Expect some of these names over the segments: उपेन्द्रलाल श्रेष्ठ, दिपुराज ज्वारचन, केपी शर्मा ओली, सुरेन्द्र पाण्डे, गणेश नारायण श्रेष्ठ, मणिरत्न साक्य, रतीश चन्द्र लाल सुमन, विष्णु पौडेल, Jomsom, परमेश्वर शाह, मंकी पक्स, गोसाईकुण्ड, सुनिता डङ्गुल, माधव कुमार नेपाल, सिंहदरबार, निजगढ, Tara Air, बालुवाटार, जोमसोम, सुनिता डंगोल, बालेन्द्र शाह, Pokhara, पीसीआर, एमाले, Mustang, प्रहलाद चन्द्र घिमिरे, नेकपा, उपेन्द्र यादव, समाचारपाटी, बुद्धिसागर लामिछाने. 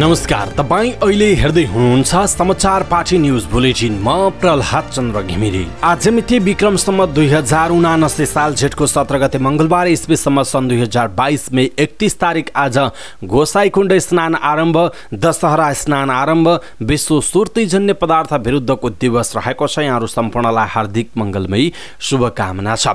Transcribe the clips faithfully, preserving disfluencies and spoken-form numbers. नमस्कार, तपाईं अहिले हेर्दै हुनुहुन्छ समाचारपाटी न्यूज बुलेटिन। म प्रहलाद चन्द्र घिमिरे। आज मिति विक्रम सम्वत दुई हजार उनासी साल जेठको सत्र गते मंगलबार, ईस्वी सम्वत सन् दुई हजार बाईस मे एकतीस तारिक। आज गोसाईकुण्ड स्नान आरम्भ, दशहरा स्नान आरम्भ, विश्व सुर्तीजन्य पदार्थ विरुद्धको दिवस रहेको छ। यहाँहरू सम्पूर्णलाई हार्दिक मंगलमयी शुभकामना छ।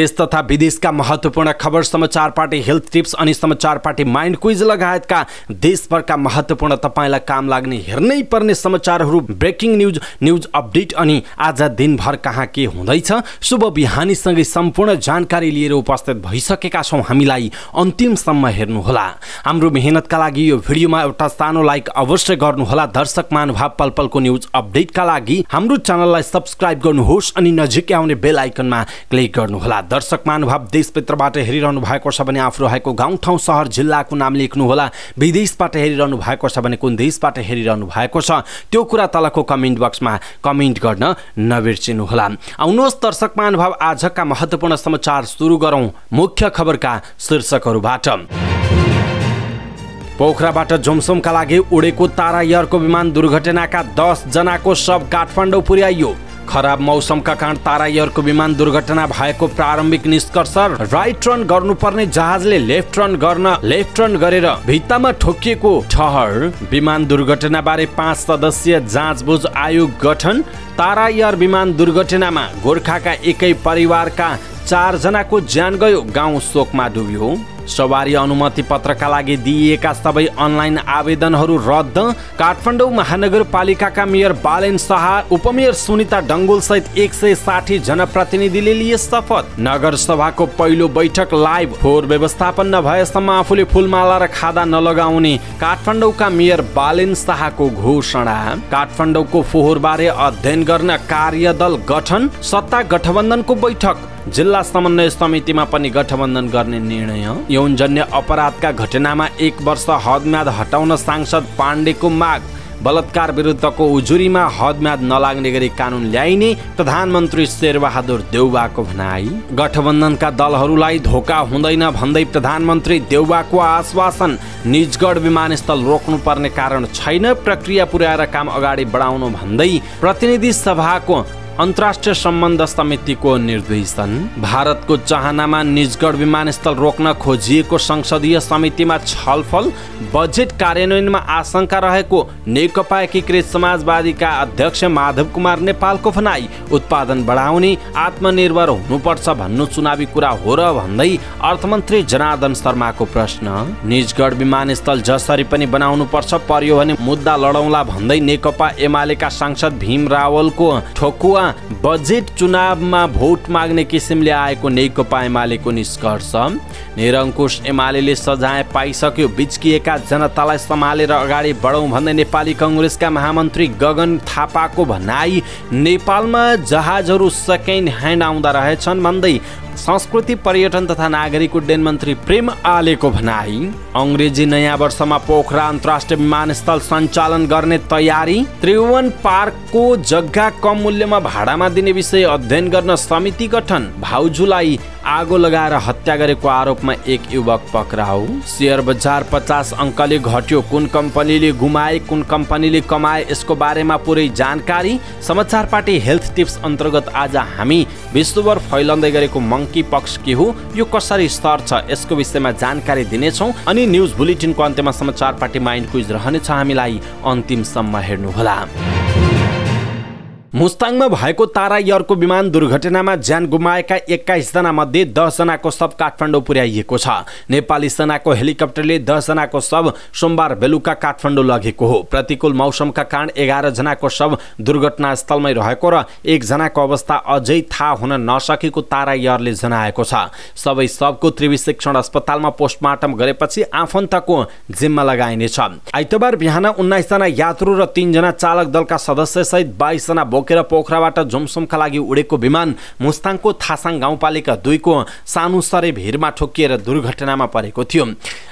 देश तथा विदेशका महत्वपूर्ण खबर, समाचारपाटी हेल्थ टिप्स अनि समाचारपाटी माइन्ड क्विज लगायतका देशभरका महत्वपूर्ण तपाईलाई काम लाग्ने हेर्नै पर्ने समाचारहरू, ब्रेकिङ न्यूज, न्यूज अपडेट अनि आज दिनभर कहाँ के हुँदैछ शुभ बिहानीसँगै सम्पूर्ण जानकारी लिएर उपस्थित भइसकेका छौँ। हामीलाई अन्तिमसम्म हेर्नुहोला। हाम्रो मेहनतका लागि यो भिडियोमा एउटा सानो लाइक अवश्य गर्नुहोला। दर्शक महानुभाव, पल पलको न्यूज अपडेटका लागि हाम्रो च्यानललाई सब्सक्राइब गर्नुहोस् अनि नजिकै आउने बेल आइकनमा क्लिक गर्नुहोला। दर्शक महानुभाव, देशभित्रबाट हेरिरहनु भएको छ भने आफ्नो रहेको गाउँठाउँ सहर जिल्लाको नाम लेख्नुहोला। विदेशबाट हेरिरहनु भएको छ भने कुन देशबाट हेरिरहनु भएको छ त्यो कुरा तलको कमेन्ट बक्समा कमेन्ट गर्न नबिर्सिनुहोला। आउनुहोस् दर्शक महानुभाव, आजका महत्त्वपूर्ण समाचार सुरु गरौँ मुख्य खबरका शीर्षकहरूबाट। पोखराबाट जोमसोमका लागि उडेको तारा एयरको विमान दुर्घटनाका दस जनाको शव काठमाडौँ पुर्याइयो। खराब मौसमका कारण तारा एयरको विमान दुर्घटना भएको प्रारम्भिक निष्कर्ष। राइट टर्न गर्नुपर्ने जहाजले लेफ्ट टर्न गर्न लेफ्ट टर्न गरेर भित्तामा ठोकिएको ठहर। विमान दुर्घटना बारे पाँच सदस्यीय जाँचबुझ आयोग गठन। तारा एयर विमान दुर्घटनामा गोर्खाका एकै परिवारका चार जनाको ज्यान गयो, गाउँ शोकमा डुब्यो। सवारी अनुमति पत्रका लागि दिइएका सबै अनलाइन आवेदनहरू रद्द। काठमाडौँ महानगरपालिकाका मेयर बालेन शाह, उपमेयर सुनिता डङ्गुल सहित एक सय साठी जनप्रतिनिधिले लिए शपथ। नगरसभाको पहिलो बैठक लाइभ। फोहोर व्यवस्थापन नभएसम्म आफूले फूलमाला र खादा नलगाउने काठमाडौँका मेयर बालेन शाहको घोषणा। काठमाडौँको फोहोरबारे अध्ययन गर्न कार्यदल गठन। सत्ता गठबन्धनको बैठक। जिल्ला समन्वय समितिमा पनि गठबन्धन गर्ने निर्णय। यौनजन्य अपराधका घटनामा एक वर्ष हदम्याद हटाउन सांसद पाण्डेको माग। बलात्कार विरुद्धको उजुरीमा हदम्याद नलाग्ने गरी कानुन ल्याइने प्रधानमन्त्री शेरबहादुर देउवाको भनाई। गठबन्धनका दलहरूलाई धोका हुँदैन भन्दै प्रधानमन्त्री देउवाको आश्वासन। निजगढ विमानस्थल रोक्नुपर्ने कारण छैन, प्रक्रिया पुर्याएर काम अगाडि बढाउनु भन्दै प्रतिनिधि सभाको अन्तर्राष्ट्रिय सम्बन्ध समितिको निर्देशन। भारतको चाहनामा निजगढ विमानस्थल रोक्न खोजिएको संसदीय समितिमा छलफल। बजेट कार्यान्वयनमा आशंका रहेको नेकपा एकीकृत समाजवादीका अध्यक्ष माधव कुमार नेपालको भनाई। उत्पादन बढाउने, आत्मनिर्भर हुनुपर्छ भन्नु चुनावी कुरा हो र भन्दै अर्थमन्त्री जनार्दन शर्माको प्रश्न। निजगढ विमानस्थल जसरी पनि बनाउनुपर्छ, पर्यो भने मुद्दा लडौँला भन्दै नेकपा एमालेका सांसद भीम रावलको ठोकुवा। बजेट चुनावमा भोट माग्ने किसिमले आएको नेकपा एमालेको निष्कर्ष। निरङ्कुश एमालेले सजाय पाइसक्यो, बिचकिएका जनतालाई सम्हालेर अगाडि बढौँ भन्दै नेपाली कङ्ग्रेसका महामन्त्री गगन थापाको भनाई। नेपालमा जहाजहरू सेकेन्ड ह्यान्ड आउँदा रहेछन् भन्दै संस्कृति पर्यटन तथा नागरिक उड्डयन मन्त्री प्रेम आलेको भनाई। अङ्ग्रेजी नयाँ वर्षमा पोखरा अन्तर्राष्ट्रिय विमानस्थल सञ्चालन गर्ने तयारी। त्रिभुवन पार्कको जग्गा कम मूल्यमा भाडामा दिने विषय अध्ययन गर्न समिति गठन। भाउजूलाई आगो लगाएर हत्या गरेको आरोपमा एक युवक पक्राउ। शेयर बजार पचास अङ्कले घट्यो, कुन कम्पनीले गुमाए कुन कम्पनीले कमाए यसको बारेमा पुरै जानकारी। समाचारपाटी हेल्थ टिप्स अन्तर्गत आज हामी विश्वभर फैलन्दै गरेको मंकी पक्ष के हो, यो कसरी सर्छ यसको विषयमा जानकारी दिनेछौँ। अनि न्युज बुलेटिनको अन्त्यमा समाचारपाटी माइन्ड क्विज रहनेछ, हामीलाई अन्तिमसम्म हेर्नुहोला। मुस्ताङमा भएको तारा एयरको विमान दुर्घटनामा ज्यान गुमाएका एक्काइस जना मध्ये दस जनाको शव काठमाडौँ पुर्याइएको छ। नेपाली सेनाको हेलिकप्टरले दस जनाको शव सोमबार बेलुका काठमाडौँ लगेको हो। प्रतिकूल मौसमका कारण एघार जनाको शव दुर्घटनास्थलमै रहेको र एकजनाको अवस्था अझै थाहा हुन नसकेको तारा एयरले जनाएको छ। सबै शवको त्रिविशिक्षण अस्पतालमा पोस्टमार्टम गरेपछि आफन्तको जिम्मा लगाइनेछ। आइतबार बिहान उन्नाइसजना यात्रु र तीनजना चालक दलका सदस्यसहित बाइसजना बोकेर पोखराबाट जोमसोमका लागि उडेको विमान मुस्ताङको थासाङ गाउँपालिका दुईको सानुसरे भिरमा ठोकिएर दुर्घटनामा परेको थियो।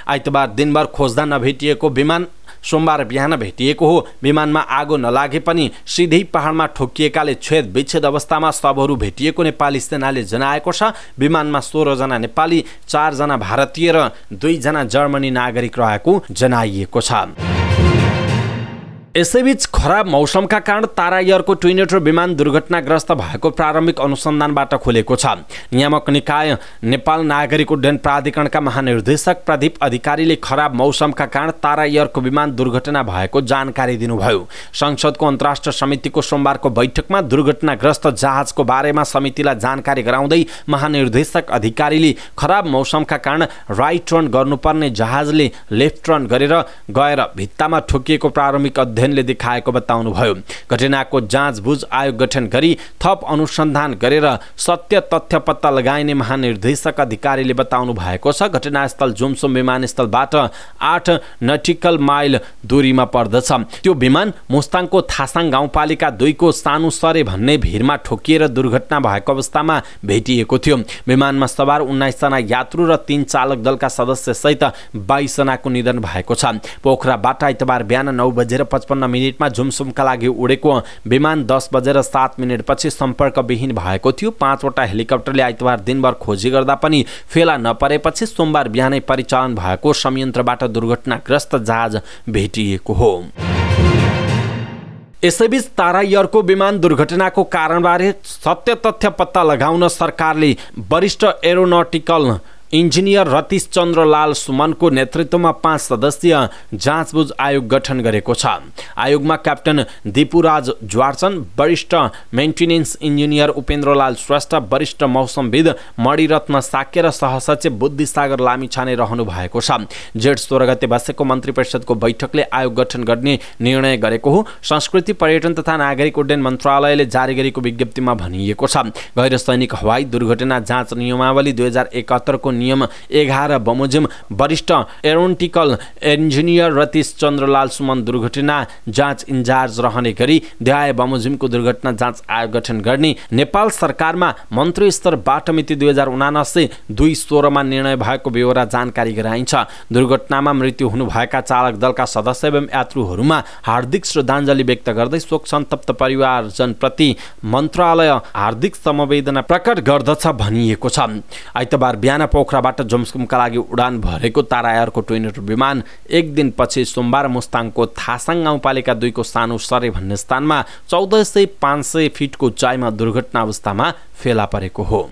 आइतबार दिनभर खोज्दा नभेटिएको विमान सोमबार बिहान भेटिएको हो। विमानमा आगो नलागे पनि सिधै पहाडमा ठोकिएकाले छेद विच्छेद अवस्थामा शवहरू भेटिएको नेपाली सेनाले जनाएको छ। विमानमा सोह्रजना नेपाली, चारजना भारतीय र दुईजना जर्मनी नागरिक रहेको जनाइएको छ। यसैबीच खराब मौसमका कारण तारा एयरको ट्विन एटर विमान दुर्घटनाग्रस्त भएको प्रारम्भिक अनुसन्धानबाट खुलेको छ। नियामक निकाय नेपाल नागरिक उड्डयन प्राधिकरणका महानिर्देशक प्रदीप अधिकारीले खराब मौसमका कारण तारा एयरको विमान दुर्घटना भएको जानकारी दिनुभयो। संसदको अन्तर्राष्ट्रिय समितिको सोमबारको बैठकमा दुर्घटनाग्रस्त जहाजको बारेमा समितिलाई जानकारी गराउँदै महानिर्देशक अधिकारीले खराब मौसमका कारण राइट टर्न गर्नुपर्ने जहाजले लेफ्ट टर्न गरेर गएर भित्तामा ठोकिएको प्रारम्भिक अध्ययनले देखाएको बताउनुभयो। घटनाको जाँचबुझ आयोग गठन गरी थप अनुसन्धान गरेर सत्य तथ्य पत्ता लगाइने महानिर्देशक अधिकारीले बताउनु भएको छ। घटनास्थल जोमसोम विमानस्थलबाट आठ नटिकल माइल दूरीमा पर्दछ। त्यो विमान मुस्ताङको थासाङ गाउँपालिका दुईको सानो सरे भन्ने भिरमा ठोकिएर दुर्घटना भएको अवस्थामा भेटिएको थियो। विमानमा सवार उन्नाइस जना यात्रु र तीन चालक दलका सदस्य सहित बाइस जनाको निधन भएको छ। पोखराबाट आइतबार बिहान नौ बजेर पचपन्न मिनटमा झुमसुमका लागि उडेको विमान दस बजेर सात मिनटपछि सम्पर्कविहीन भएको थियो। पाँचवटा हेलिकप्टरले आइतबार दिनभर खोजी गर्दा पनि फेला नपरेपछि सोमबार बिहानै परिचालन भएको संयन्त्रबाट दुर्घटनाग्रस्त जहाज भेटिएको हो। यसैबीच तारा एयरको विमान दुर्घटनाको कारणबारे सत्य तथ्य पत्ता लगाउन सरकारले वरिष्ठ एरोनटिकल इन्जिनियर रतीश चन्द्र लाल सुमनको नेतृत्वमा पाँच सदस्यीय जाँचबुझ आयोग गठन गरेको छ। आयोगमा क्याप्टन दिपुराज ज्वारचन, वरिष्ठ मेन्टेनेन्स इन्जिनियर उपेन्द्रलाल श्रेष्ठ, वरिष्ठ मौसमविद मणिरत्न साक्य र सहसचिव बुद्धिसागर लामिछाने रहनु भएको छ। जेठ सोह्र गते बसेको मन्त्री परिषदको बैठकले आयोग गठन गर्ने निर्णय गरेको हो। संस्कृति, पर्यटन तथा नागरिक उड्डयन मन्त्रालयले जारी गरेको विज्ञप्तिमा भनिएको छ। गैर सैनिक हवाई दुर्घटना जाँच नियमावली दुई हजार एकहत्तरको नियम एघार बमोजिम वरिष्ठ एरोनटिकल इन्जिनियर रतीश चन्द्रलाल सुमन दुर्घटना जाँच इन्चार्ज रहने गरी ध्याय बमोजिमको दुर्घटना जाँच आयोग गठन गर्ने नेपाल सरकारमा मन्त्री स्तरबाट मिति दुई हजार उनासी दुई सोह्रमा निर्णय भएको बेहोरा जानकारी गराइन्छ। दुर्घटनामा मृत्यु हुनुभएका चालक दलका सदस्य एवं यात्रुहरूमा हार्दिक श्रद्धाञ्जली व्यक्त गर्दै शोक सन्तप्त परिवारजनप्रति मन्त्रालय हार्दिक समवेदना प्रकट गर्दछ भनिएको छ। आइतबार बिहान पोखराबाट जोमसोमका लागि उडान भरेको तारा एयरको ट्विन एटर विमान एक दिनपछि सोमबार मुस्ताङको थासाङ गाउँपालिका दुईको सानो सरे भन्ने स्थानमा चौध सय पाँच सय फिटको उचाइमा दुर्घटना अवस्थामा फेला परेको हो।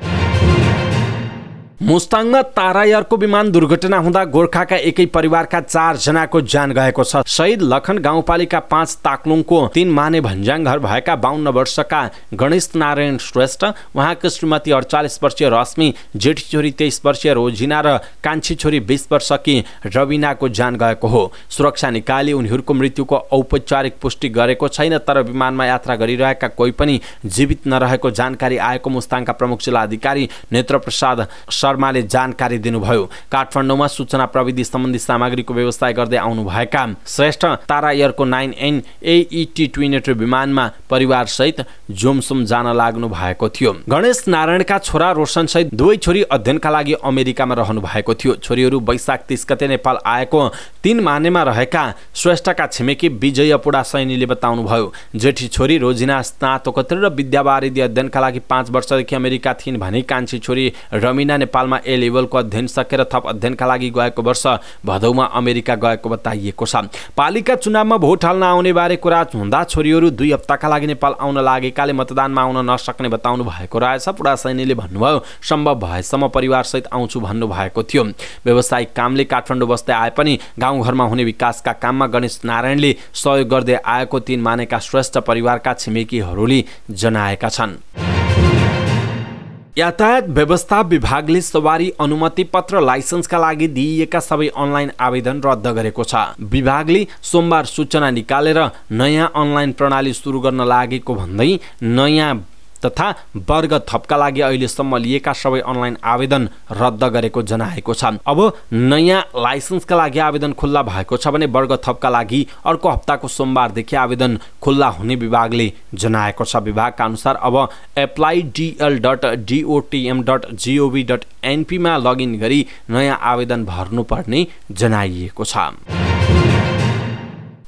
मुस्ताङमा तारा एयरको विमान दुर्घटना हुँदा गोर्खाका एकै परिवारका चार जनाको जान गएको छ। शहीद लखन गाउँपालिका पाँच ताक्लुङको तीन माने भन्ज्याङघर भएका बाउन्न वर्षका गणेश नारायण श्रेष्ठ, उहाँको श्रीमती अडचालिस वर्षीय रश्मि, जेठी छोरी तेइस वर्षीय रोजिना र कान्छी छोरी बिस वर्षकी रविनाको जान गएको हो। सुरक्षा निकायले उनीहरूको मृत्युको औपचारिक पुष्टि गरेको छैन, तर विमानमा यात्रा गरिरहेका कोही पनि जीवित नरहेको जानकारी आएको मुस्ताङका प्रमुख जिल्लाधिकारी नेत्रप्रसाद शर्माले जानकारी दिनुभयो। काठमाडौँमा सूचना प्रविधि सम्बन्धी सामग्रीको व्यवसाय गर्दै आउनुभएका श्रेष्ठ तारा एयरको nine N AET twin otter विमानमा परिवारसहित जोमसोम जान लाग्नु भएको थियो। गणेश नारायणका छोरा रोशनसहित दुवै छोरी अध्ययनका लागि अमेरिकामा रहनु भएको थियो। छोरीहरू वैशाख तीस गते नेपाल आएको तीन मानेमा रहेका श्रेष्ठका छिमेकी विजय पुडा सैनीले बताउनुभयो। जेठी छोरी रोजिना स्नातकोत्तर र विद्यावारिधि अध्ययनका लागि पाँच वर्षदेखि अमेरिका थिइन् भने कान्छी छोरी रमिना नेपालमा ए लेभलको अध्ययन सकेर थप अध्ययनका लागि गएको वर्ष भदौमा अमेरिका गएको बताइएको छ। पालिका चुनावमा भोट हाल्न आउने बारे कुरा हुँदा छोरीहरू दुई हप्ताका लागि नेपाल आउन लागेकाले मतदानमा आउन नसक्ने बताउनु भएको रहेछ। पुरा सैनीले भन्नुभयो, सम्भव भएसम्म परिवारसहित आउँछु भन्नु भएको थियो। व्यावसायिक कामले काठमाडौँ बस्दै आए पनि गाउँघरमा हुने विकासका काममा गणेश नारायणले सहयोग गर्दै आएको तीन मानेका श्रेष्ठ परिवारका छिमेकीहरूले जनाएका छन्। यातायात व्यवस्था विभागले सवारी अनुमति पत्र लाइसेन्सका लागि दिइएका सबै अनलाइन आवेदन रद्द गरेको छ। विभागले सोमबार सूचना निकालेर नयाँ अनलाइन प्रणाली सुरु गर्न लागेको भन्दै नयाँ तथा वर्ग थपका लागि अहिलेसम्म लिएका सबै अनलाइन आवेदन रद्द गरेको जनाएको छ। अब नयाँ लाइसेन्सका लागि आवेदन खुल्ला भएको छ भने वर्ग थपका लागि अर्को हप्ताको सोमबारदेखि आवेदन खुल्ला हुने विभागले जनाएको छ। विभागका अनुसार अब apply DL dot DOTM dot GOV dot एनपीमा लगइन गरी नयाँ आवेदन भर्नुपर्ने जनाइएको छ।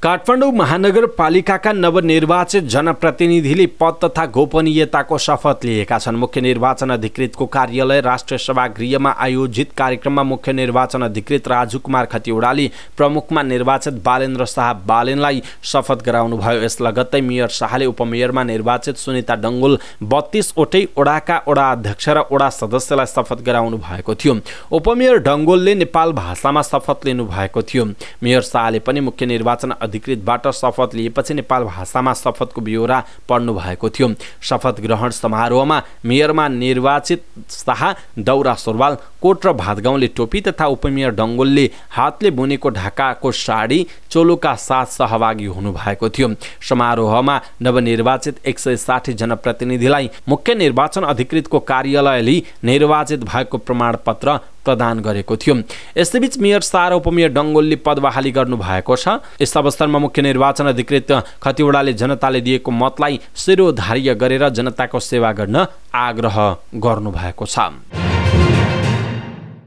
काठमाडौँ महानगरपालिकाका नवनिर्वाचित जनप्रतिनिधिले पद तथा गोपनीयताको शपथ लिएका छन्। मुख्य निर्वाचन अधिकृतको कार्यालय राष्ट्रिय सभागृहमा आयोजित कार्यक्रममा मुख्य निर्वाचन अधिकृत राजु कुमार खतिवड़ाले प्रमुखमा निर्वाचित बालेन्द्र शाह बालेनलाई शपथ गराउनुभयो। यस लगत्तै मेयर शाहले उपमेयरमा निर्वाचित सुनिता डंगोल बत्तीस वटै ओडाका ओडा अध्यक्ष र ओडा सदस्यलाई शपथ गराउनु भएको थियो। उपमेयर डंगोलले नेपाल भाषामा शपथ लिनु भएको थियो। मेयर शाहले पनि मुख्य निर्वाचन अधिकृतबाट शपथ लिएपछि नेपाल भाषामा शपथको ब्यौरा पढ्नु भएको थियो। शपथ ग्रहण समारोहमा मेयरमा निर्वाचित शाह दौरा सुरुवाल, कोट र भादगाउँले टोपी तथा उपमेयर डंगोलले हातले बुनेको ढाकाको साडी चोलोका साथ सहभागी हुनु भएको थियो। समारोहमा नवनिर्वाचित एक सय साठी जनप्रतिनिधिलाई मुख्य निर्वाचन अधिकृतको कार्यालयले निर्वाचित भएको प्रमाणपत्र प्रदान गरेको थियो। यसैबीच मेयर शाह र उपमेयर डंगोलले पदबहाली गर्नु भएको छ। यस अवसरमा मुख्य निर्वाचन अधिकृत खतिवड़ाले जनताले दिएको मतलाई शिरोधार्य गरेर जनताको सेवा गर्न आग्रह गर्नु भएको छ।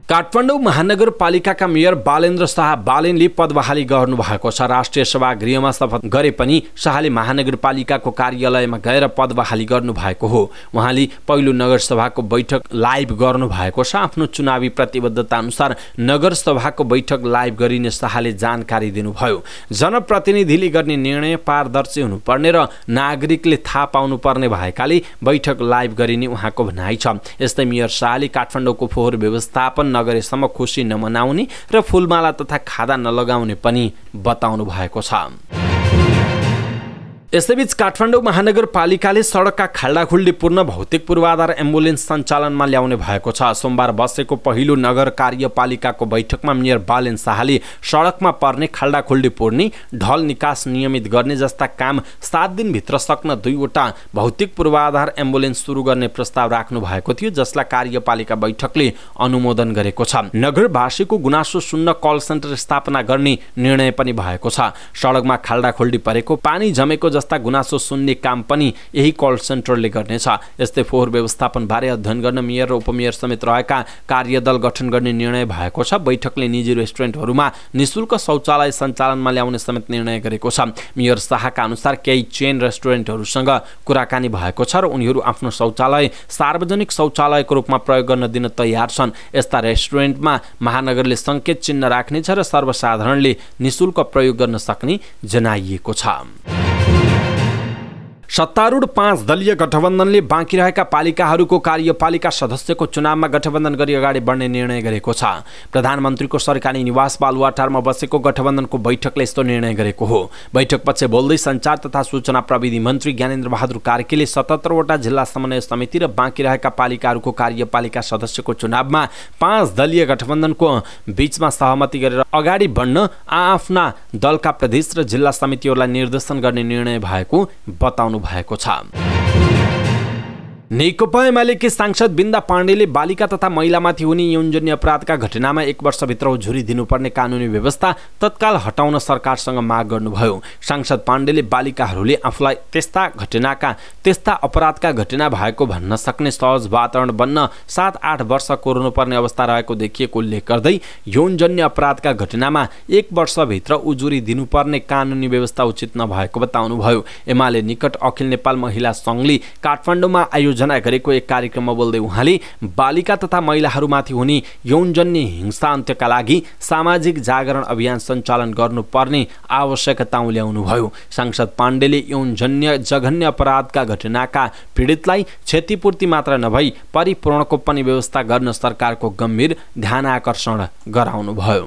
काठमाडौँ महानगरपालिकाका मेयर बालेन्द्र शाह बालेनले पदबहाली गर्नु भएको छ। राष्ट्रिय सभागृहमा शपथ गरे पनि शाहले महानगरपालिकाको कार्यालयमा गएर पदबहाली गर्नु भएको हो। उहाँले पहिलो नगरसभाको बैठक लाइभ गर्नु भएको छ। आफ्नो चुनावी प्रतिबद्धता अनुसार नगरसभाको बैठक लाइभ गरिने शाहले जानकारी दिनुभयो। जनप्रतिनिधिले गर्ने निर्णय पारदर्शी हुनुपर्ने र नागरिकले थाहा पाउनुपर्ने भएकाले बैठक लाइभ गरिने उहाँको भनाइ छ। यस्तै मेयर शाहले काठमाडौँको फोहोर व्यवस्थापन नगरेसम्म खुशी नमनाउने र फूलमाला तथा खादा नलगाउने पनि बताउनु भएको छ। यसैबीच काठमाडौँ महानगरपालिकाले सडकका खाल्डाखुल्डी पूर्ण भौतिक पूर्वाधार एम्बुलेन्स सञ्चालनमा ल्याउने भएको छ। सोमबार बसेको पहिलो नगर कार्यपालिकाको बैठकमा मेयर बालेन शाहले सडकमा पर्ने खाल्डाखुल्डी पूर्ने, ढल निकास नियमित गर्ने जस्ता काम सात दिनभित्र सक्न दुईवटा भौतिक पूर्वाधार एम्बुलेन्स सुरु गर्ने प्रस्ताव राख्नु भएको थियो, जसलाई कार्यपालिका बैठकले अनुमोदन गरेको छ। नगरवासीको गुनासो सुन्न कल सेन्टर स्थापना गर्ने निर्णय पनि भएको छ। सडकमा खाल्डाखुल्डी परेको, पानी जमेको जस्ता गुनासो सुन्ने काम पनि यही कल सेन्टरले गर्नेछ। यस्तै फोहोर व्यवस्थापन बारे अध्ययन गर्न मेयर र उपमेयर समेत रहेका कार्यदल गठन गर्ने निर्णय भएको छ। बैठकले निजी रेस्टुरेन्टहरूमा निशुल्क शौचालय सञ्चालनमा ल्याउने समेत निर्णय गरेको छ। मेयर शाहका अनुसार केही चेन रेस्टुरेन्टहरूसँग कुराकानी भएको छ र उनीहरू आफ्नो शौचालय सार्वजनिक शौचालयको रूपमा प्रयोग गर्न दिन तयार छन्। यस्ता रेस्टुरेन्टमा महानगरले सङ्केत चिन्ह राख्नेछ र सर्वसाधारणले निशुल्क प्रयोग गर्न सक्ने जनाइएको छ। सत्तारूढ पाँच दलीय गठबन्धनले बाँकी रहेका पालिकाहरूको कार्यपालिका सदस्यको चुनावमा गठबन्धन गरी अगाडि बढ्ने निर्णय गरेको छ। प्रधानमन्त्रीको सरकारी निवास बालुवाटारमा बसेको गठबन्धनको बैठकले यस्तो निर्णय गरेको हो। बैठकपछि बोल्दै सञ्चार तथा सूचना प्रविधि मन्त्री ज्ञानेन्द्र बहादुर कार्कीले सतहत्तरवटा जिल्ला समन्वय समिति र बाँकी रहेका पालिकाहरूको कार्यपालिका सदस्यको चुनावमा पाँच दलीय गठबन्धनको बीचमा सहमति गरेर अगाडि बढ्न आआफ्ना दलका प्रदेश र जिल्ला समितिहरूलाई निर्देशन गर्ने निर्णय भएको बताउनु भएको छ। नेकपा एमालेकी सांसद बिन्दा पाण्डेले बालिका तथा महिलामाथि हुने यौनजन्य अपराधका घटनामा एक वर्षभित्र उजुरी दिनुपर्ने कानुनी व्यवस्था तत्काल हटाउन सरकारसँग माग गर्नुभयो। सांसद पाण्डेले बालिकाहरूले आफूलाई त्यस्ता घटनाका त्यस्ता अपराधका घटना भएको भन्न सक्ने सहज वातावरण बन्न सात आठ वर्ष कोर्नुपर्ने अवस्था रहेको देखिएको उल्लेख गर्दै यौनजन्य अपराधका घटनामा एक वर्षभित्र उजुरी दिनुपर्ने कानुनी व्यवस्था उचित नभएको बताउनुभयो। एमाले निकट अखिल नेपाल महिला सङ्घले काठमाडौँमा आयोजना जना गरेको एक कार्यक्रममा बोल्दै उहाँले बालिका तथा महिलाहरूमाथि हुने यौनजन्य हिंसा अन्त्यका लागि सामाजिक जागरण अभियान सञ्चालन गर्नुपर्ने आवश्यकता उल्याउनुभयो। सांसद पाण्डेले यौनजन्य जघन्य अपराधका घटनाका पीडितलाई क्षतिपूर्ति मात्र नभई परिपूरणको पनि व्यवस्था गर्न सरकारको गम्भीर ध्यान आकर्षण गराउनुभयो।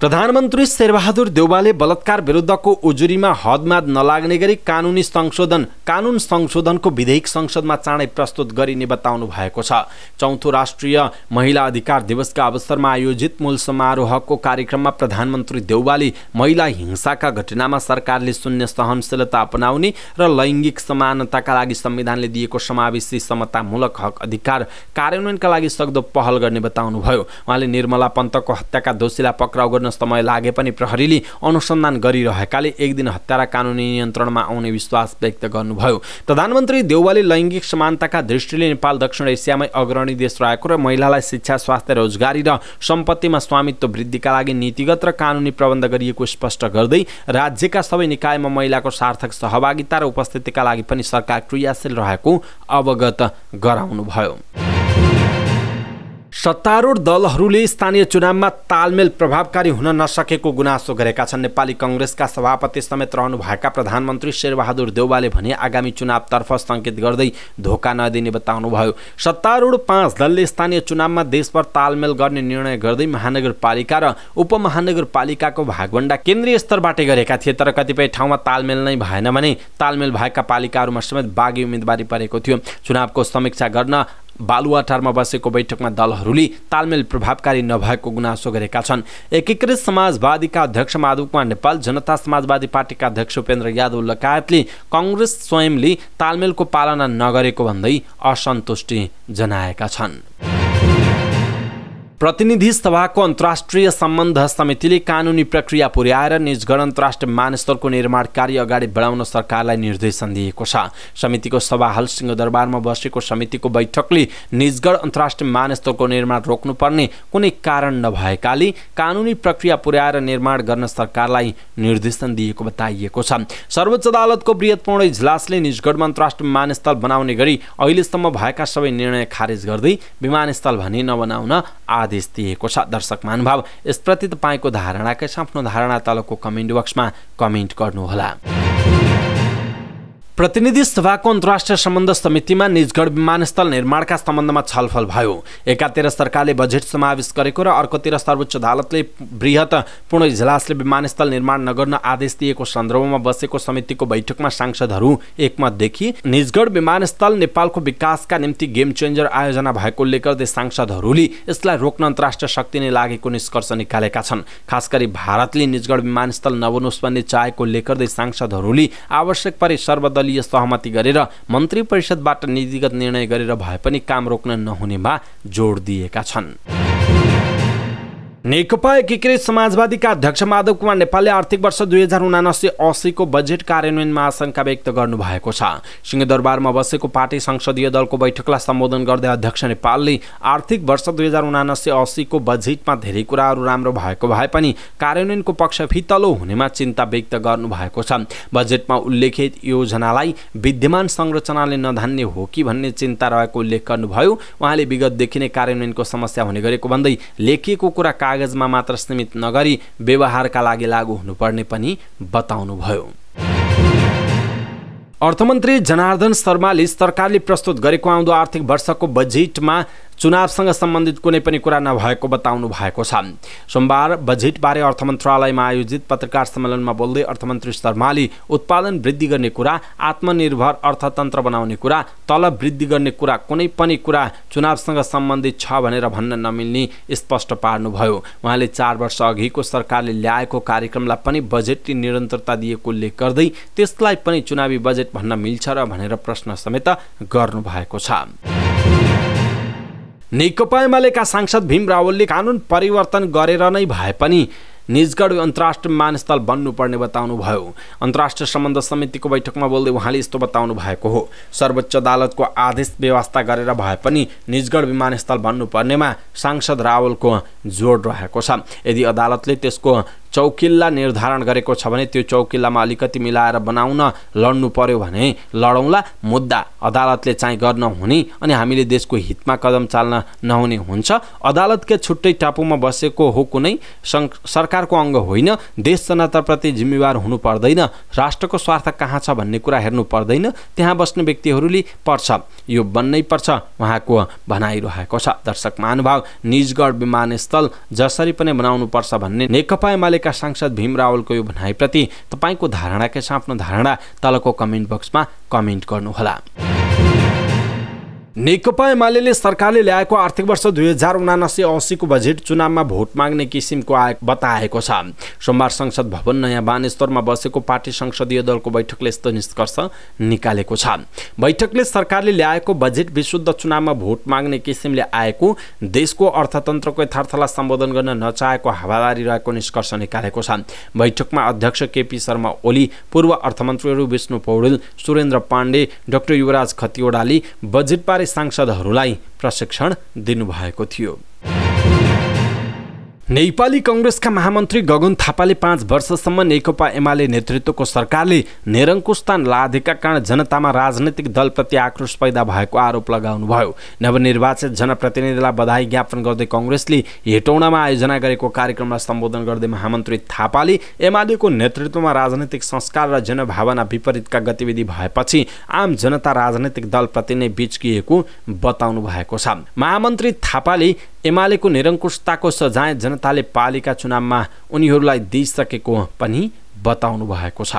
प्रधानमन्त्री शेरबहादुर देउवाले बलात्कार विरुद्धको उजुरीमा हदमाद नलाग्ने गरी कानुनी संशोधन कानुन संशोधनको विधेयक संसदमा चाँडै प्रस्तुत गरिने बताउनु भएको छ। चौथो राष्ट्रिय महिला अधिकार दिवसका अवसरमा आयोजित मूल समारोहको कार्यक्रममा प्रधानमन्त्री देउवाले महिला हिंसाका घटनामा सरकारले शून्य सहनशीलता अपनाउने र लैङ्गिक समानताका लागि संविधानले दिएको समावेशी समतामूलक हक अधिकार कार्यान्वयनका लागि सक्दो पहल गर्ने बताउनुभयो। उहाँले निर्मला पन्तको हत्याका दोषीलाई पक्राउ गर्न समय लागे पनि प्रहरीले अनुसन्धान गरिरहेकाले एक दिन हत्यारा कानुनी नियन्त्रणमा आउने विश्वास व्यक्त गर्नुभयो। प्रधानमन्त्री देउवाले लैङ्गिक समानताका दृष्टिले नेपाल दक्षिण एसियामै अग्रणी देश रहेको र महिलालाई शिक्षा, स्वास्थ्य, रोजगारी र सम्पत्तिमा स्वामित्व वृद्धिका लागि नीतिगत र कानुनी प्रबन्ध गरिएको स्पष्ट गर्दै राज्यका सबै निकायमा महिलाको सार्थक सहभागिता र उपस्थितिका लागि पनि सरकार क्रियाशील रहेको अवगत गराउनुभयो। सत्तारूढ दलहरूले स्थानीय चुनावमा तालमेल प्रभावकारी हुन नसकेको गुनासो गरेका छन्। नेपाली कङ्ग्रेसका सभापति समेत रहनुभएका प्रधानमन्त्री शेरबहादुर देउवाले भने आगामी चुनावतर्फ सङ्केत गर्दै धोका नदिने बताउनुभयो। सत्तारूढ पाँच दलले स्थानीय चुनावमा देशभर तालमेल गर्ने निर्णय गर्दै महानगरपालिका र उपमहानगरपालिकाको भागवण्डा केन्द्रीय स्तरबाटै गरेका थिए, तर कतिपय ठाउँमा तालमेल नै भएन भने तालमेल भएका पालिकाहरूमा समेत बागी उम्मेदवारी परेको थियो। चुनावको समीक्षा गर्न बालुवाटारमा बसेको बैठकमा दलहरूले तालमेल प्रभावकारी नभएको गुनासो गरेका छन्। एकीकृत समाजवादीका अध्यक्ष माधव कुमार नेपाल, जनता समाजवादी पार्टीका अध्यक्ष उपेन्द्र यादव लगायतले कङ्ग्रेस स्वयंले तालमेलको पालना नगरेको भन्दै असन्तुष्टि जनाएका छन्। प्रतिनिधि सभाको अन्तर्राष्ट्रिय सम्बन्ध समितिले कानुनी प्रक्रिया पुर्याएर निज गणतन्त्र मानस्तरको निर्माण कार्य अगाडि बढाउन सरकारलाई निर्देशन दिएको छ। समितिको सभा हाल सिंहदरबारमा बसेको समितिको बैठकले निजगढ अन्तर्राष्ट्रिय मानस्तरको निर्माण रोक्नुपर्ने कुनै कारण नभएकाले कानुनी प्रक्रिया पुर्याएर निर्माण गर्न सरकारलाई निर्देशन दिएको बताइएको छ। सर्वोच्च अदालतको बृहत्पूर्ण इजलासले निजगढमा अन्तर्राष्ट्रिय मानस्थल बनाउने गरी अहिलेसम्म भएका सबै निर्णय खारेज गर्दै विमानस्थल भने नबनाउन आदेश आदेश दिएको छ। दर्शक महानुभाव, यसप्रति तपाईँको धारणाकै आफ्नो धारणा तलको कमेन्ट बक्समा कमेन्ट गर्नुहोला। प्रतिनिधि सभाको अन्तर्राष्ट्रिय सम्बन्ध समितिमा निजगढ विमानस्थल निर्माणका सम्बन्धमा छलफल भयो। एकातिर सरकारले बजेट समावेश गरेको र अर्कोतिर सर्वोच्च अदालतले बृहत पूर्ण इजलासले विमानस्थल निर्माण नगर्न आदेश दिएको सन्दर्भमा बसेको समितिको बैठकमा सांसदहरू एकमत देखिए। निजगढ विमानस्थल नेपालको विकासका निम्ति गेम चेन्जर आयोजना भएको उल्लेख गर्दै सांसदहरूले यसलाई रोक्न अन्तर्राष्ट्रिय शक्ति नै लागेको निष्कर्ष निकालेका छन्। खास गरी भारतले निजगढ विमानस्थल नबनोस् भन्ने चाहेको उल्लेख गर्दै सांसदहरूले आवश्यक परे सर्वदलीय सहमति गरेर मन्त्री परिषदबाट नीतिगत निर्णय गरेर भए पनि काम रोक्न नहुनेमा जोड दिएका छन्। नेकपा एकीकृत समाजवादीका अध्यक्ष माधव कुमार नेपालले आर्थिक वर्ष दुई हजार उनासी असीको बजेट कार्यान्वयनमा आशंका व्यक्त गर्नुभएको छ। सिंहदरबारमा बसेको पार्टी संसदीय दलको बैठकलाई सम्बोधन गर्दै अध्यक्ष नेपालले आर्थिक वर्ष दुई हजार उनासी असीको बजेटमा धेरै कुराहरू राम्रो भएको भए पनि कार्यान्वयनको पक्ष फितलो हुनेमा चिन्ता व्यक्त गर्नुभएको छ। बजेटमा उल्लेखित योजनालाई विद्यमान संरचनाले नधान्ने हो कि भन्ने चिन्ता रहेको उल्लेख गर्नुभयो। उहाँले विगतदेखि नै कार्यान्वयनको समस्या हुने गरेको भन्दै लेखिएको कुरा कागजमा मात्र सीमित नगरी व्यवहारका लागि लागू हुनुपर्ने पनि बताउनुभयो। अर्थमन्त्री जनार्दन शर्माले सरकारले प्रस्तुत गरेको आउँदो आर्थिक वर्षको बजेटमा चुनावसँग सम्बन्धित कुनै पनि कुरा नभएको बताउनु भएको छ। सोमबार बजेटबारे अर्थ मन्त्रालयमा आयोजित पत्रकार सम्मेलनमा बोल्दै अर्थमन्त्री शर्माले उत्पादन वृद्धि गर्ने कुरा, आत्मनिर्भर अर्थतन्त्र बनाउने कुरा, तलब वृद्धि गर्ने कुरा कुनै पनि कुरा चुनावसँग सम्बन्धित छ भनेर भन्न नमिल्ने स्पष्ट पार्नुभयो। उहाँले चार वर्ष अघिको सरकारले ल्याएको कार्यक्रमलाई पनि बजेटले निरन्तरता दिएको उल्लेख गर्दै त्यसलाई पनि चुनावी बजेट भन्न मिल्छ र भनेर प्रश्न समेत गर्नुभएको छ। नेकपा एमालेका सांसद भीम रावलले कानुन परिवर्तन गरेर नै भए पनि निजगढ अन्तर्राष्ट्रिय विमानस्थल बन्नुपर्ने बताउनुभयो। अन्तर्राष्ट्रिय सम्बन्ध समितिको बैठकमा बोल्दै उहाँले यस्तो बताउनु भएको हो, सर्वोच्च अदालतको आदेश व्यवस्था गरेर भए पनि निजगढ विमानस्थल बन्नुपर्नेमा सांसद रावलको जोड रहेको छ। यदि अदालतले त्यसको चौकिल्ला निर्धारण गरेको छ भने त्यो चौकिल्लामा अलिकति मिलाएर बनाउन लड्नु पर्यो भने लडौँला, मुद्दा अदालतले चाहिँ गर्न हुने अनि हामीले देशको हितमा कदम चाल्न नहुने हुन्छ। अदालतकै छुट्टै टापुमा बसेको हो कुनै सरकारको अङ्ग होइन, देश जनताप्रति जिम्मेवार हुनु पर्दैन, राष्ट्रको स्वार्थ कहाँ छ भन्ने कुरा हेर्नु पर्दैन, त्यहाँ बस्ने व्यक्तिहरूले पर्छ, यो बन्नै पर्छ उहाँको भनाइरहेको छ। दर्शक महानुभाव, निजगढ विमानस्थल जसरी पनि बनाउनुपर्छ भन्ने नेकपा एमाले का सांसद भीम रावलको यो भनाइप्रति तपाईँको धारणाकै साफ्नो धारणा तलको कमेन्ट बक्समा कमेन्ट गर्नुहोला। नेकपा एमाले सरकारले ल्याएको आर्थिक वर्ष दुई हजार उनासी असी को बजेट चुनावमा भोट माग्ने किसिमको बताएको छ। सोमबार संसद भवन नयाँ बानेश्वरमा बसेको पार्टी संसदीय दलको बैठकले यस्तो निष्कर्ष निकालेको छ। बैठकले सरकारले ल्याएको बजेट विशुद्ध चुनावमा भोट माग्ने किसिमले आएको, देशको अर्थतन्त्रको यथार्थलाई सम्बोधन गर्न नचाहेको हावादारी रहेको निष्कर्ष निकालेको छ। बैठकमा अध्यक्ष केपी शर्मा ओली, पूर्व अर्थमन्त्रीहरू विष्णु पौडेल, सुरेन्द्र पाण्डे, डाक्टर युवराज खतिवडाले बजेट सांसदहरूलाई प्रशिक्षण दिनुभएको थियो। नेपाली कांग्रेसका महामन्त्री गगन थापाले पाँच वर्षसम्म नेकपा एमाले नेतृत्वको सरकारले निरङ्कुशता लादेका कारण जनतामा राजनीतिक दलप्रति आक्रोश पैदा भएको आरोप लगाउनुभयो। नवनिर्वाचित जनप्रतिनिधिलाई बधाई ज्ञापन गर्दै कांग्रेसले हेटौँडामा आयोजना गरेको कार्यक्रममा सम्बोधन गर्दै महामन्त्री थापाले एमालेको नेतृत्वमा राजनीतिक संस्कार र जनभावना विपरीतका गतिविधि भएपछि आम जनता राजनीतिक दलप्रति नै बिचकिएको बताउनु भएको छ। महामन्त्री थापाले एमालेको निरङ्कुशताको सजाय जनताले पालिका चुनावमा उनीहरूलाई दिइसकेको पनि बताउनु भएको छ।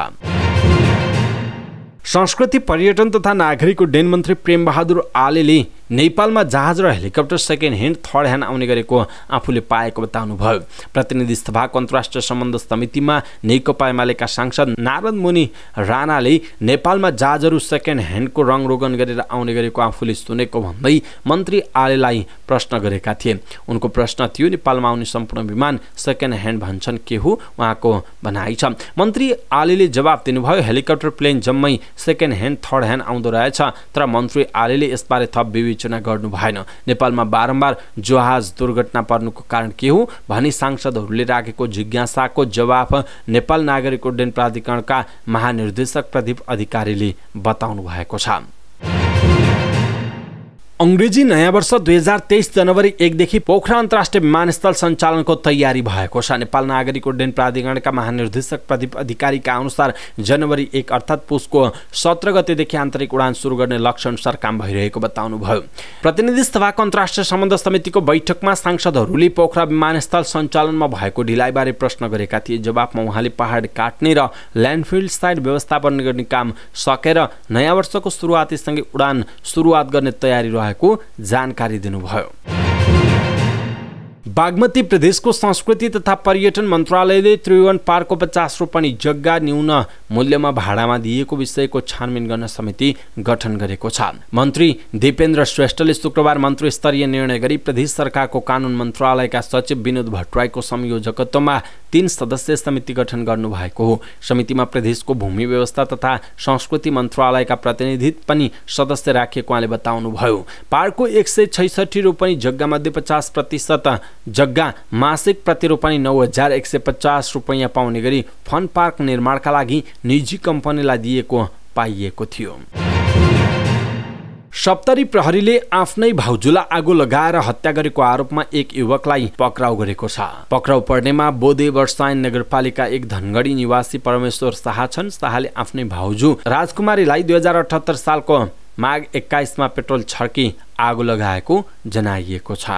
संस्कृति, पर्यटन तथा नागरिक उड्डयन मन्त्री प्रेमबहादुर आलेले नेपालमा जहाज र helicopter second hand third hand आउने गरेको आफूले पाएको बताउनुभयो। प्रतिनिधि सभाको अन्तर्राष्ट्रिय सम्बन्ध समितिमा नेकपा एमालेका सांसद नारद मुनि राणाले नेपालमा जहाजहरू सेकेन्ड ह्यान्डको रङरोगन गरेर आउने गरेको आफूले सुनेको भन्दै मन्त्री आलेलाई प्रश्न गरेका थिए। उनको प्रश्न थियो, नेपालमा आउने सम्पूर्ण विमान सेकेन्ड ह्यान्ड भन्छन्, के हो उहाँको भनाइ छ। मन्त्री आलेले जवाब दिनुभयो, हेलिकप्टर प्लेन जम्मै सेकेन्ड ह्यान्ड थर्ड ह्यान्ड आउँदो रहेछ, तर मन्त्री आलेले यसबारे थप विवि गर्नु भएन। नेपालमा बारम्बार जहाज दुर्घटना पर्नुको कारण के हो भनी सांसदहरूले राखेको जिज्ञासाको जवाफ नेपाल नागरिक उड्डयन प्राधिकरणका महानिर्देशक प्रदीप अधिकारीले बताउनु भएको छ। अंग्रेजी नयाँ वर्ष दुई हजार तेईस जनवरी एक देखि पोखरा अन्तर्राष्ट्रिय विमानस्थल सञ्चालनको तयारी भएको छ। नेपाल नागरिक उड्डयन प्राधिकरणका महानिर्देशक प्रदीप अधिकारीका अनुसार जनवरी एक अर्थात् पुसको सत्र गतेदेखि आन्तरिक उडान सुरु गर्ने लक्ष्य अनुसार काम भइरहेको बताउनुभयो। प्रतिनिधि सभाको अन्तर्राष्ट्रिय सम्बन्ध समितिको बैठकमा सांसदहरूले पोखरा विमानस्थल सञ्चालनमा भएको ढिलाइबारे प्रश्न गरेका थिए। जवाफमा उहाँले पहाड काट्ने र ल्यान्डफिल्ड साइड व्यवस्थापन गर्ने काम सकेर नयाँ वर्षको सुरुवातीसँगै उडान सुरुवात गर्ने तयारी को जानकारी दिनुभयो। बागमती प्रदेशको संस्कृति तथा पर्यटन मन्त्रालयले त्रिभुवन पार्कको पचास रोपनी जग्गा न्यून मूल्यमा भाडामा दिएको विषयको छानबिन गर्न समिति गठन गरेको छ। मन्त्री दिपेन्द्र श्रेष्ठले शुक्रबार मन्त्री स्तरीय निर्णय गरी प्रदेश सरकारको कानुन मन्त्रालयका सचिव विनोद भट्टराईको संयोजकत्वमा तीन सदस्यीय समिति गठन गर्नुभएको हो। समितिमा प्रदेशको भूमि व्यवस्था तथा संस्कृति मन्त्रालयका प्रतिनिधि पनि सदस्य राखिएको उहाँले बताउनुभयो। पार्कको एक सय छैसठी रोपनी जग्गामध्ये पचास प्रतिशत जग्गा मासिक प्रतिरोपणी नौ हजार एक सय पचास रुपैयाँ पाउने गरी फन पार्क निर्माणका लागि निजी कम्पनीलाई दिएको पाइएको थियो। सप्तरी प्रहरीले आफ्नै भाउजूलाई आगो लगाएर हत्या गरेको आरोपमा एक युवकलाई पक्राउ गरेको छ। पक्राउ पर्नेमा बोधे वर्षायन नगरपालिका एक धनगढी निवासी परमेश्वर शाह छन्। शाहले आफ्नै भाउजू राजकुमारीलाई दुई हजार अठहत्तर सालको माघ एक्काइसमा पेट्रोल छर्की आगो लगाएको जनाइएको छ।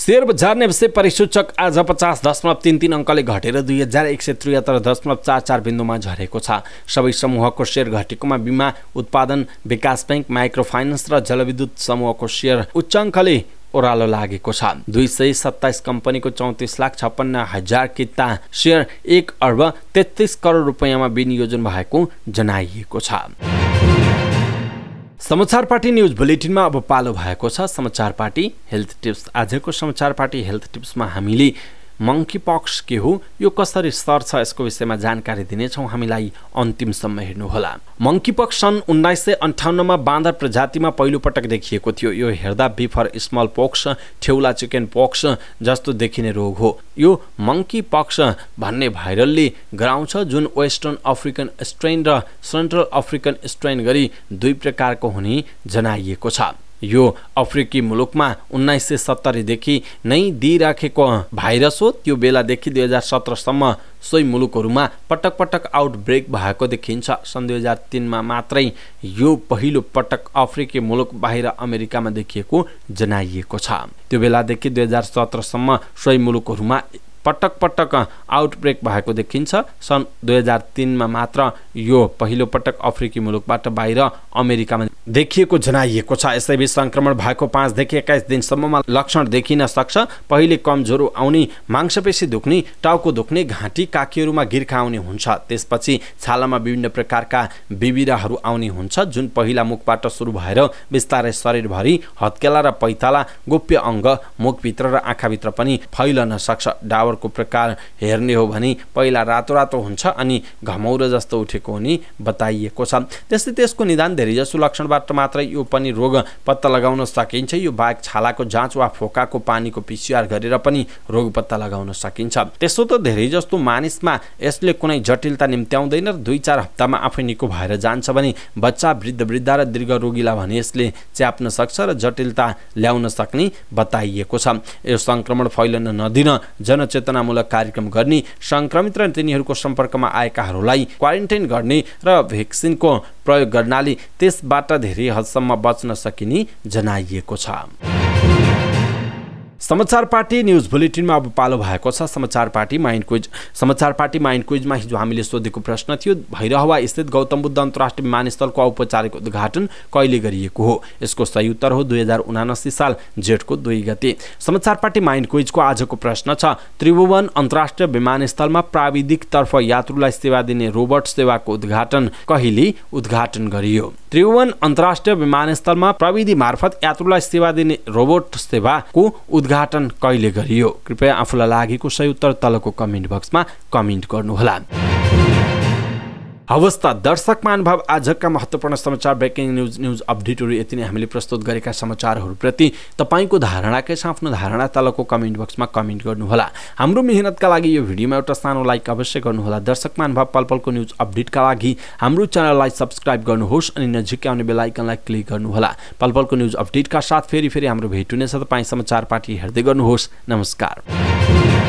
शेयर बजार नेप्से परिसूचक आज पचास दशमलव तीन तीन अङ्कले घटेर दुई हजार एक सय त्रिहत्तर दशमलव चार चार बिन्दुमा झरेको छ। सबै समूहको सेयर घटेकोमा बीमा, उत्पादन, विकास बैंक, माइक्रो फाइनेन्स र जलविद्युत समूहको सेयर उच्चाङ्कले ओह्रालो लागेको छ। दुई सय सत्ताइस कम्पनीको चौतिस लाख छप्पन्न हजार किता सेयर एक अर्ब तेत्तिस करोड रुपियाँमा विनियोजन भएको जनाइएको छ। समाचारपाटी न्युज बुलेटिनमा अब पालो भएको छ समाचारपाटी हेल्थ टिप्स। आजको समाचारपाटी हेल्थ टिप्समा हामीले मंकी पक्स के हो, यो कसरी सर्छ यसको विषयमा जानकारी दिनेछौँ। हामीलाई अन्तिमसम्म हेर्नुहोला। मंकी पक्स सन् उन्नाइस सय अन्ठाउन्नमा बाँदर प्रजातिमा पहिलोपटक देखिएको थियो। यो हेर्दा बी फर स्मल पोक्स, ठेउला चिकन पोक्स जस्तो देखिने रोग हो। यो मंकी पक्स भन्ने भाइरलले गराउँछ, जुन वेस्टर्न अफ्रिकन स्ट्रेन र सेन्ट्रल अफ्रिकन स्ट्रेन गरी दुई प्रकारको हुने जनाइएको छ। यो अफ्रिकी मुलुकमा उन्नाइस सय सत्तरीदेखि नै दिइराखेको भाइरस हो। त्यो बेलादेखि दुई हजार सत्रसम्म सोही मुलुकहरूमा पटक पटक आउटब्रेक भएको देखिन्छ। सन् दुई हजार तिनमा मात्रै यो पहिलो पटक अफ्रिकी मुलुक बाहिर अमेरिकामा देखिएको जनाइएको छ। त्यो बेलादेखि दुई हजार सत्रसम्म सोही मुलुकहरूमा पटक पटक आउटब्रेक भएको देखिन्छ। सन् दुई हजार तीन मा मात्र यो पहिलो पटक अफ्रिकी मुलुकबाट बाहिर अमेरिकामा देखिएको जनाइएको छ। यसैबीच संक्रमण भएको पाँच देखि एक्काइस दिनसम्ममा लक्षण देखिन सक्छ। पहिले कमजोरो आउने, मांसपेशी दुख्ने, टाउको दुख्ने, घाँटी काकीहरूमा गिर्खा आउने हुन्छ। त्यसपछि छालामा विभिन्न प्रकारका बिबिराहरू आउने हुन्छ, जुन पहिला मुखबाट सुरु भएर बिस्तारै शरीरभरि हत्केला र पैताला, गोप्य अङ्ग, मुखभित्र र आँखाभित्र पनि फैलन सक्छ। डावरको प्रकार हेर्ने हो भने पहिला रातो रातो हुन्छ अनि घमौरो जस्तो उठेको हुने बताइएको छ। त्यसै त्यसको निदान धेरैजसो लक्षणबाट मात्र यो पनि रोग पत्ता लगाउन सकिन्छ। यो बाहेक छालाको जाँच वा फोकाको पानीको पीसीआर गरेर पनि रोग पत्ता लगाउन सकिन्छ। त्यसो त धेरैजसो मानिसमा यसले कुनै जटिलता निम्त्याउँदैन र दुई चार हप्तामा आफै निको भएर जान्छ भने बच्चा, वृद्ध वृद्धा र दीर्घ रोगीलाई भने यसले च्याप्न सक्छ र जटिलता ल्याउन सक्ने बताइएको छ। यो संक्रमण फैलन नदिन जनचेतनामूलक कार्यक्रम गर्ने, संक्रमित र तिनीहरूको सम्पर्कमा आएकाहरूलाई क्वारेन्टाइन गर्ने र भेक्सिनको प्रयोग गर्नाले त्यसबाट धेरै हदसम्म बच्न सकिने जनाइएको छ। समाचारपाटी न्युज बुलेटिनमा अब पालो भएको छ समाचारपाटी mind quiz. समाचारपाटी mind क्विजमा हिजो हामीले सोधेको प्रश्न थियो, भैरहवा स्थित गौतम बुद्ध अन्तर्राष्ट्रिय विमानस्थलको औपचारिक उद्घाटन कहिले गरिएको हो? यसको सही उत्तर हो दुई हजार उनासी साल जेठको दुई गते। समाचारपाटी माइन्ड क्विजको आजको प्रश्न छ, त्रिभुवन अन्तर्राष्ट्रिय विमानस्थलमा प्राविधिकतर्फ यात्रुलाई सेवा दिने रोबोट सेवाको उद्घाटन कहिले उद्घाटन गरियो? त्रिभुवन अन्तर्राष्ट्रिय विमानस्थलमा प्रविधि मार्फत यात्रुलाई सेवा दिने रोबोट सेवाको उद्घाटन कहिले गरियो? कृपया आफूलाई लागेको सही उत्तर तलको कमेन्ट बक्समा कमेन्ट गर्नुहोला। हवस् त दर्शक महानुभाव, आजका महत्त्वपूर्ण समाचार ब्रेकिङ न्युज न्युज अपडेटहरू यति नै। हामीले प्रस्तुत गरेका समाचारहरूप्रति तपाईँको धारणा के छ? आफ्नो धारणा तलको कमेन्ट बक्समा कमेन्ट गर्नुहोला। हाम्रो मेहनतका लागि यो भिडियोमा एउटा सानो लाइक अवश्य गर्नुहोला। दर्शक महानुभाव, पलपलको न्युज अपडेटका लागि हाम्रो च्यानललाई सब्सक्राइब गर्नुहोस् अनि नजिकै आउने बेल आइकनलाई क्लिक गर्नुहोला। पलपलको न्युज अपडेटका साथ फेरि फेरि हाम्रो भेट हुनेछ। तपाईँ समाचारपाटी हेर्दै गर्नुहोस्। नमस्कार।